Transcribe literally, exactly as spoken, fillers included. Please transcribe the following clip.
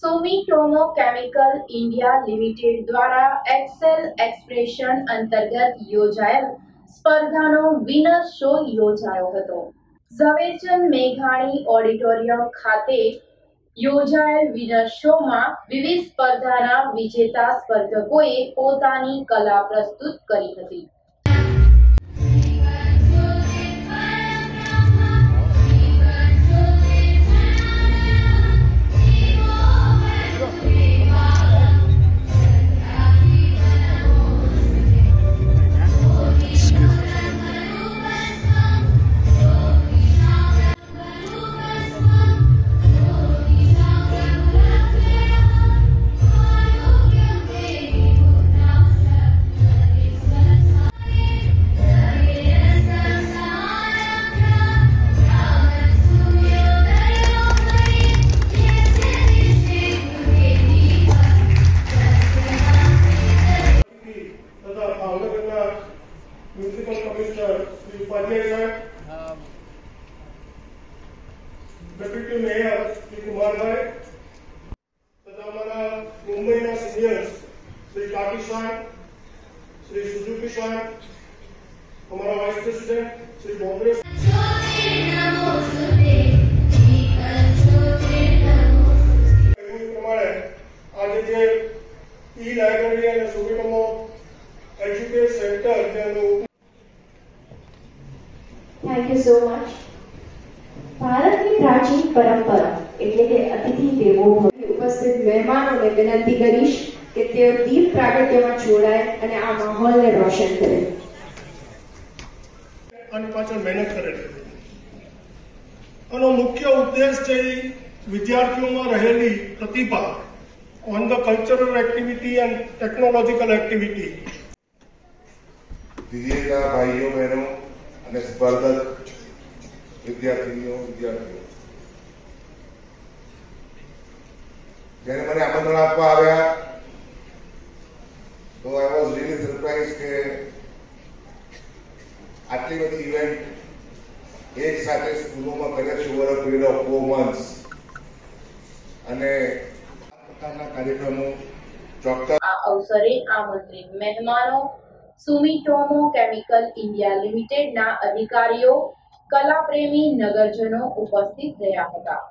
Sumitomo chemical India limited द्वारा excel expression अंतर्गत योजायेल स्पर्धानो विनर शो योजायो हतो। ઝવેરચંદ મેઘાણી ઓડિટોરિયમ ખાતે યોજાયેલ વિનર શોમાં વિવિધ સ્પર્ધાના વિજેતા સ્પર્ધકોએ પોતાની કલા પ્રસ્તુત કરી હતી। श्री सुजुकी शाह, हमारा वाइस प्रेसिडेंट श्री भूमिरेश, ई लाइब्रेरिया ने Sumitomo education centre. Thank you so much. Bharat की प्राचीन परंपरा એટલે કે અતિથિ દેવો ભવ ઉપસ્થિત મહેમાનોને વિનંતી કરીશ કે તેઓ દીપ પ્રાગટ્યમાં જોડાય અને આ માહોલને રોશન કરે અને પાછળ મહેનત કરે છે। આનો મુખ્ય ઉદ્દેશ છે વિદ્યાર્થીઓમાં રહેલી પ્રતિભા on the cultural activity and technological activity. વિજેતા ભાઈઓ બહેનો અને સ્પર્ધક વિદ્યાર્થીઓ વિદ્યાર્થીઓ જેને મને આમંત્રણ આપવા આવ્યા તો આઈ વોઝ રીલી સરપ્રાઈઝ કે આટલી બધી ઇવેન્ટ એક સાથે સ્કૂલોમાં કરે છે over a period of four months અને આ પ્રકારના કાર્યક્રમો ચોક્કસ આ અવસરે આમંત્રિત મહેમાનો સુમિટોમો કેમિકલ ઇન્ડિયા લિમિટેડના અધિકારીઓ कला प्रेमी नगरजनों उपस्थित रहा था।